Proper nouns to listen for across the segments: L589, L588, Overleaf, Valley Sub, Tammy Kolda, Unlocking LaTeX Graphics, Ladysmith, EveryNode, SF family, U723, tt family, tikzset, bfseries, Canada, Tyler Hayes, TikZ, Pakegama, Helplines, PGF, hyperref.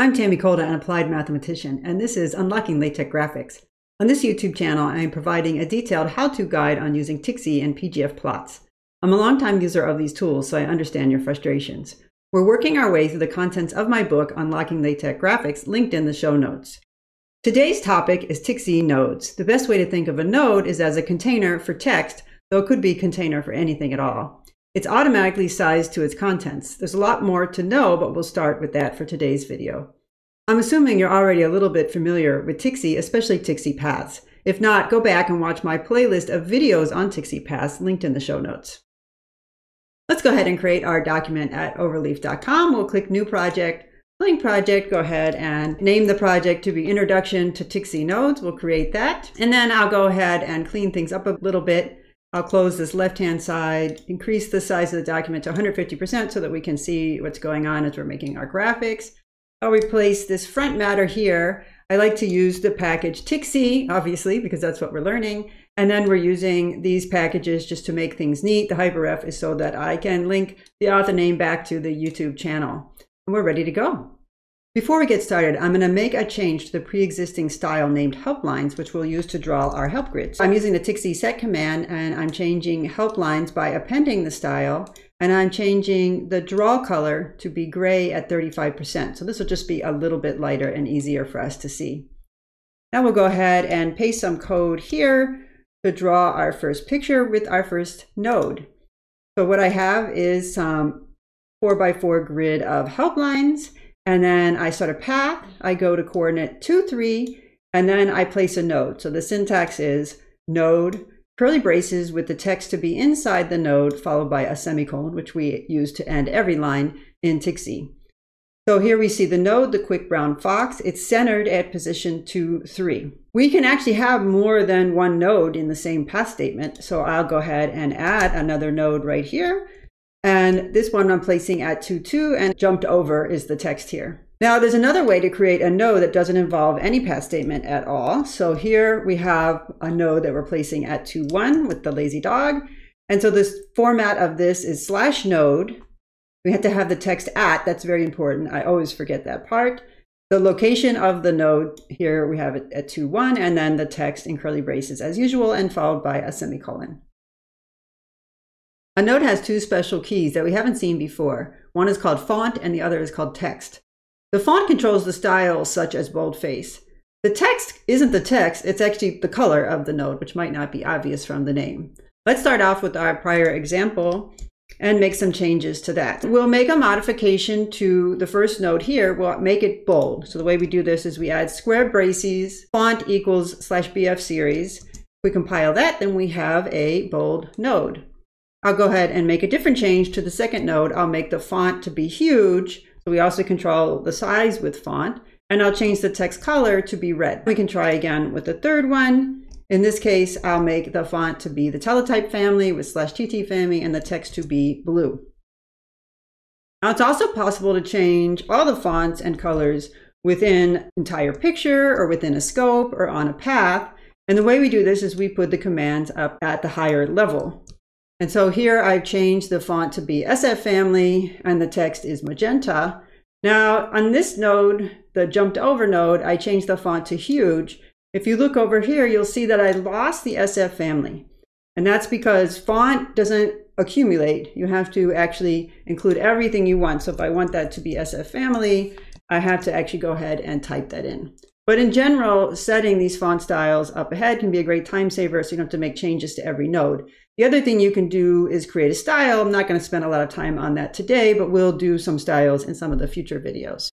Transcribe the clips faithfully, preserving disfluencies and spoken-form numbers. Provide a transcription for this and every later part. I'm Tammy Kolda, an applied mathematician, and this is Unlocking LaTeX Graphics. On this YouTube channel, I am providing a detailed how-to guide on using TikZ and P G F plots. I'm a longtime user of these tools, so I understand your frustrations. We're working our way through the contents of my book, Unlocking LaTeX Graphics, linked in the show notes. Today's topic is TikZ nodes. The best way to think of a node is as a container for text, though it could be a container for anything at all. It's automatically sized to its contents. There's a lot more to know, but we'll start with that for today's video. I'm assuming you're already a little bit familiar with TikZ, especially TikZ paths. If not, go back and watch my playlist of videos on TikZ paths linked in the show notes. Let's go ahead and create our document at overleaf dot com. We'll click New Project, Blank Project. Go ahead and name the project to be Introduction to TikZ Nodes. We'll create that. And then I'll go ahead and clean things up a little bit. I'll close this left-hand side, increase the size of the document to one hundred fifty percent so that we can see what's going on as we're making our graphics. I'll replace this front matter here. I like to use the package TikZ, obviously, because that's what we're learning. And then we're using these packages just to make things neat. The hyperref is so that I can link the author name back to the YouTube channel. And we're ready to go. Before we get started, I'm going to make a change to the pre-existing style named Helplines, which we'll use to draw our help grids. I'm using the tikzset command, and I'm changing Helplines by appending the style, and I'm changing the draw color to be gray at thirty-five percent. So this will just be a little bit lighter and easier for us to see. Now we'll go ahead and paste some code here to draw our first picture with our first node. So what I have is some four by four grid of helplines. And then I start a path, I go to coordinate two, three, and then I place a node. So the syntax is node, curly braces with the text to be inside the node, followed by a semicolon, which we use to end every line in TikZ. So here we see the node, the quick brown fox. It's centered at position two, three. We can actually have more than one node in the same path statement. So I'll go ahead and add another node right here. And this one I'm placing at two, two, and jumped over is the text here. Now there's another way to create a node that doesn't involve any path statement at all. So here we have a node that we're placing at two, one with the lazy dog. And so this format of this is slash node. We have to have the text at, that's very important. I always forget that part. The location of the node, here we have it at two, one, and then the text in curly braces as usual and followed by a semicolon. A node has two special keys that we haven't seen before. One is called font and the other is called text. The font controls the style such as boldface. The text isn't the text, it's actually the color of the node, which might not be obvious from the name. Let's start off with our prior example and make some changes to that. We'll make a modification to the first node here. We'll make it bold. So the way we do this is we add square braces, font equals slash bfseries. If we compile that, then we have a bold node. I'll go ahead and make a different change to the second node. I'll make the font to be huge. So we also control the size with font, and I'll change the text color to be red. We can try again with the third one. In this case, I'll make the font to be the teletype family with slash tt family and the text to be blue. Now it's also possible to change all the fonts and colors within an entire picture or within a scope or on a path. And the way we do this is we put the commands up at the higher level. And so here I've changed the font to be S F family and the text is magenta. Now on this node, the jumped over node, I changed the font to huge. If you look over here, you'll see that I lost the S F family. And that's because font doesn't accumulate. You have to actually include everything you want. So if I want that to be S F family, I have to actually go ahead and type that in. But in general, setting these font styles up ahead can be a great time saver, so you don't have to make changes to every node. The other thing you can do is create a style. I'm not going to spend a lot of time on that today, but we'll do some styles in some of the future videos.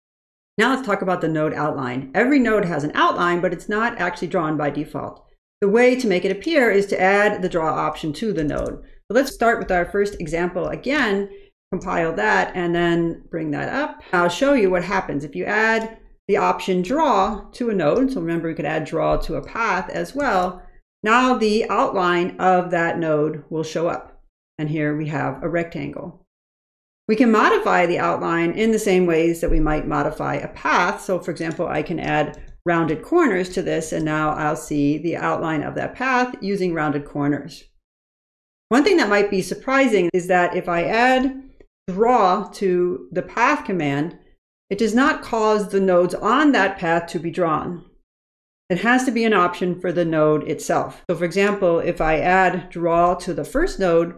Now let's talk about the node outline. Every node has an outline, but it's not actually drawn by default. The way to make it appear is to add the draw option to the node. So let's start with our first example again, compile that, and then bring that up. I'll show you what happens if you add the option draw to a node. So remember, we could add draw to a path as well. Now the outline of that node will show up. And here we have a rectangle. We can modify the outline in the same ways that we might modify a path. So for example, I can add rounded corners to this, and now I'll see the outline of that path using rounded corners. One thing that might be surprising is that if I add draw to the path command, It does not cause the nodes on that path to be drawn. It has to be an option for the node itself. So for example, if I add draw to the first node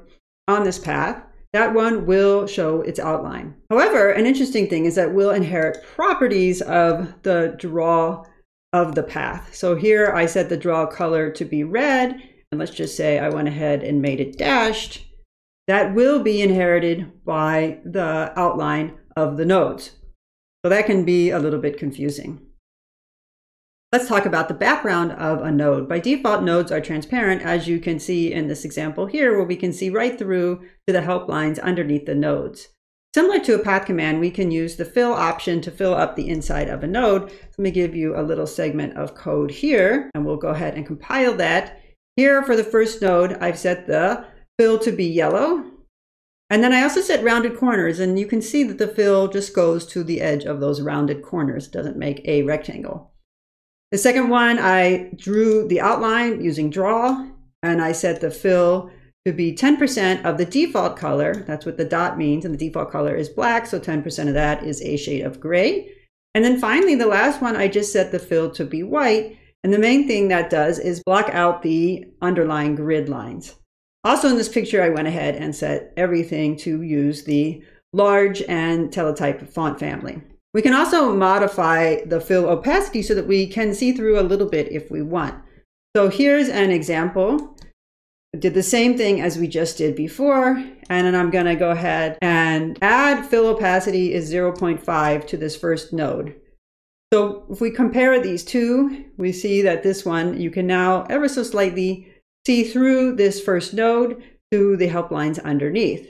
on this path, that one will show its outline. However, an interesting thing is that we'll inherit properties of the draw of the path. So here I set the draw color to be red, and let's just say I went ahead and made it dashed. That will be inherited by the outline of the nodes. So that can be a little bit confusing. Let's talk about the background of a node. By default, nodes are transparent, as you can see in this example here, where we can see right through to the helplines underneath the nodes. Similar to a path command, we can use the fill option to fill up the inside of a node. Let me give you a little segment of code here, and we'll go ahead and compile that. Here for the first node, I've set the fill to be yellow. And then I also set rounded corners, and you can see that the fill just goes to the edge of those rounded corners, doesn't make a rectangle. The second one, I drew the outline using draw, and I set the fill to be ten percent of the default color. That's what the dot means, and the default color is black, so ten percent of that is a shade of gray. And then finally, the last one, I just set the fill to be white, and the main thing that does is block out the underlying grid lines. Also in this picture, I went ahead and set everything to use the large and teletype font family. We can also modify the fill opacity so that we can see through a little bit if we want. So here's an example. I did the same thing as we just did before, and then I'm gonna go ahead and add fill opacity is zero point five to this first node. So if we compare these two, we see that this one, you can now ever so slightly see through this first node to the helplines underneath.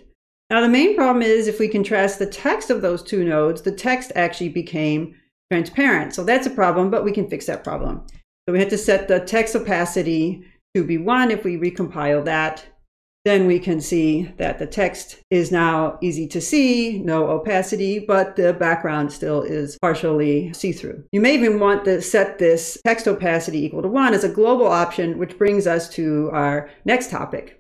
Now the main problem is if we contrast the text of those two nodes, the text actually became transparent. So that's a problem, but we can fix that problem. So we have to set the text opacity to be one. If we recompile that, then we can see that the text is now easy to see, no opacity, but the background still is partially see-through. You may even want to set this text opacity equal to one as a global option, which brings us to our next topic.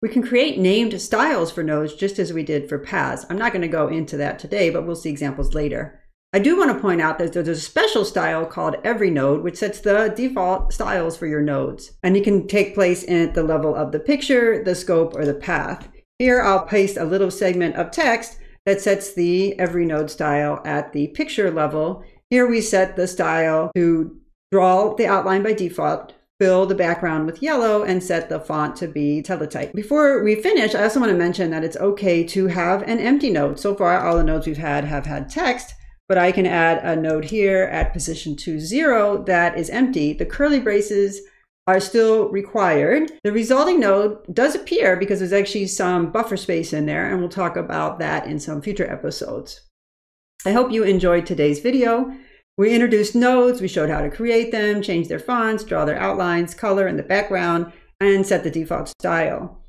We can create named styles for nodes just as we did for paths. I'm not going to go into that today, but we'll see examples later. I do want to point out that there's a special style called EveryNode, which sets the default styles for your nodes. And it can take place at the level of the picture, the scope, or the path. Here, I'll paste a little segment of text that sets the EveryNode style at the picture level. Here we set the style to draw the outline by default, fill the background with yellow, and set the font to be teletype. Before we finish, I also want to mention that it's okay to have an empty node. So far, all the nodes we've had have had text. But I can add a node here at position two, zero that is empty. The curly braces are still required. The resulting node does appear because there's actually some buffer space in there, and we'll talk about that in some future episodes. I hope you enjoyed today's video. We introduced nodes, we showed how to create them, change their fonts, draw their outlines, color in the background, and set the default style.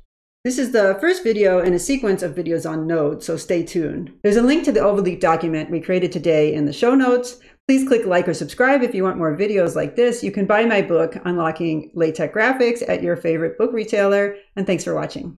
This is the first video in a sequence of videos on nodes, so stay tuned. There's a link to the Overleaf document we created today in the show notes. Please click like or subscribe if you want more videos like this. You can buy my book, Unlocking LaTeX Graphics, at your favorite book retailer, and thanks for watching.